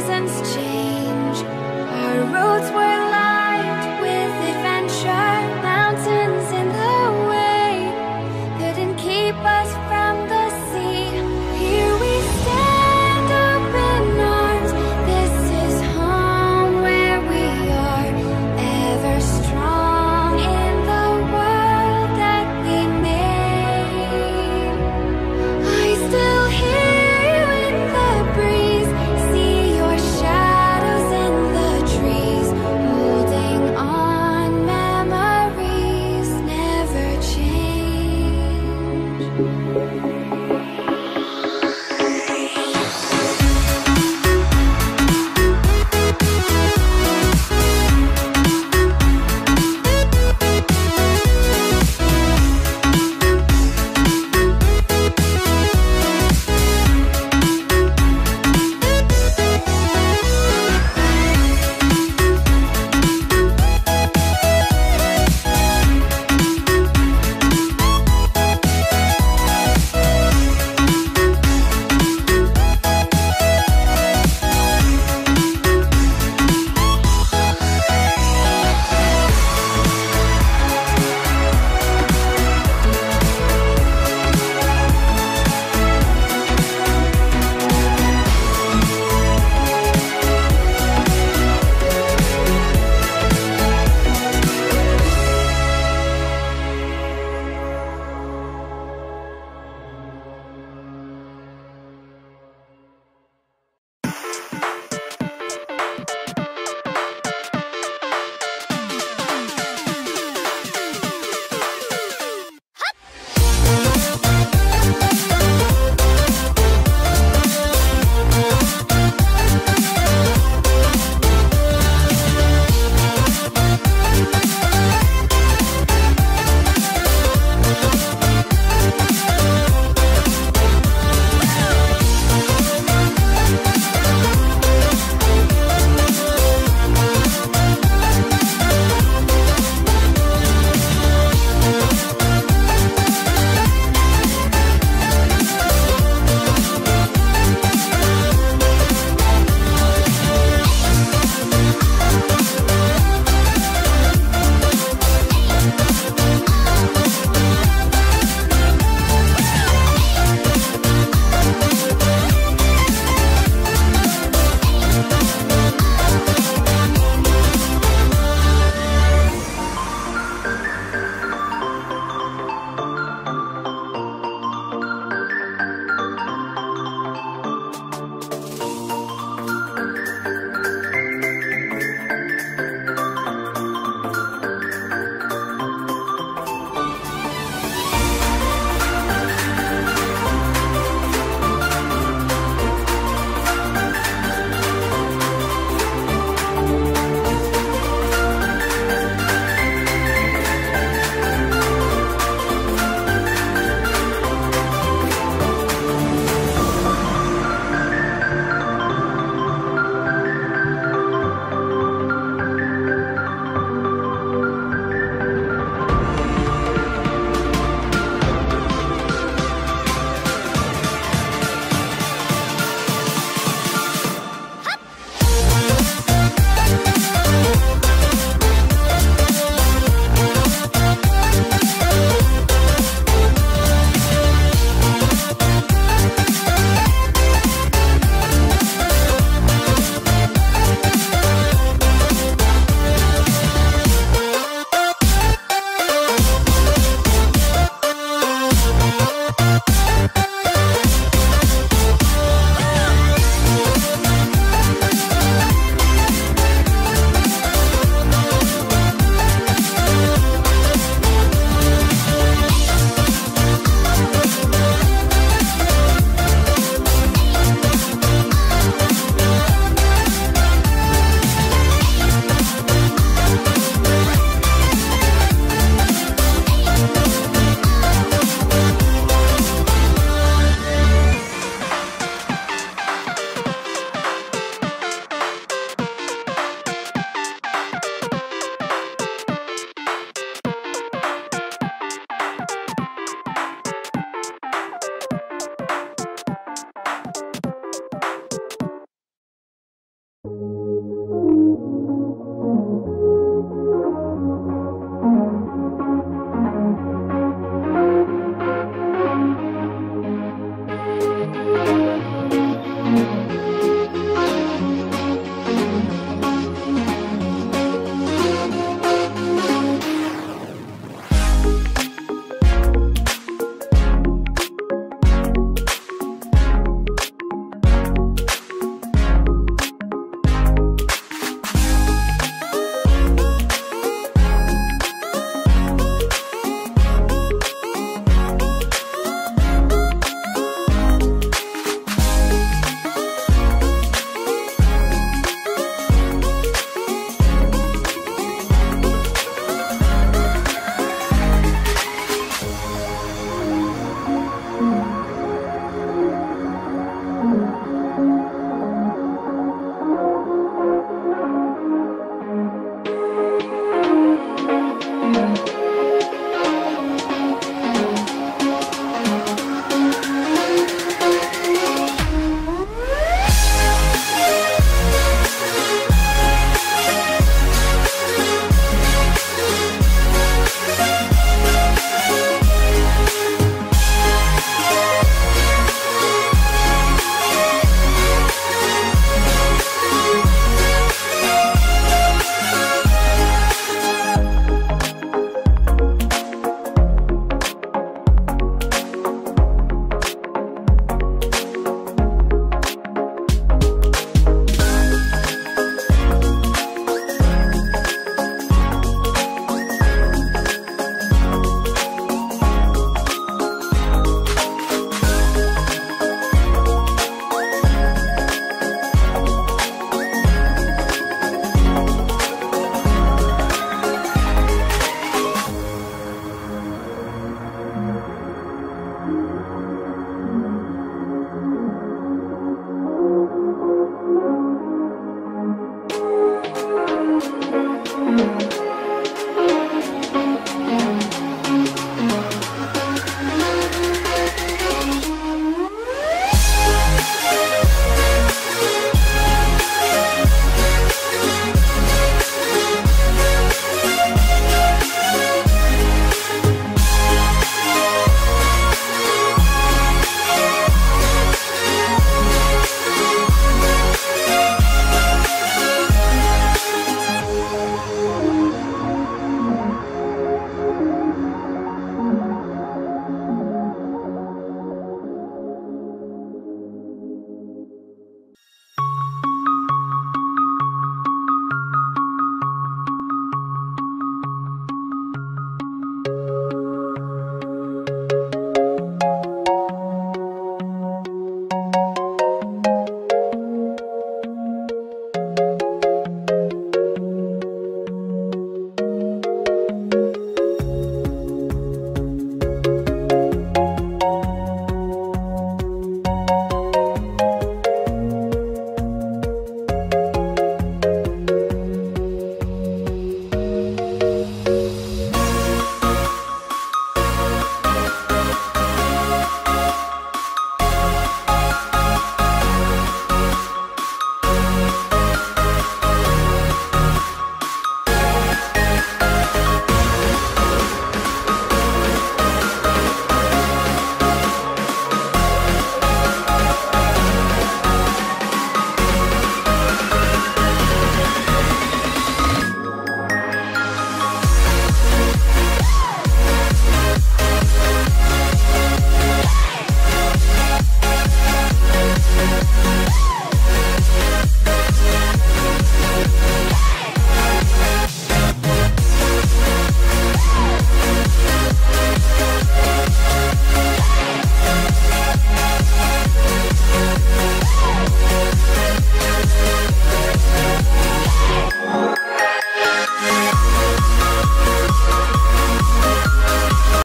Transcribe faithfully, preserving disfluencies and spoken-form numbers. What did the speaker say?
seasons change.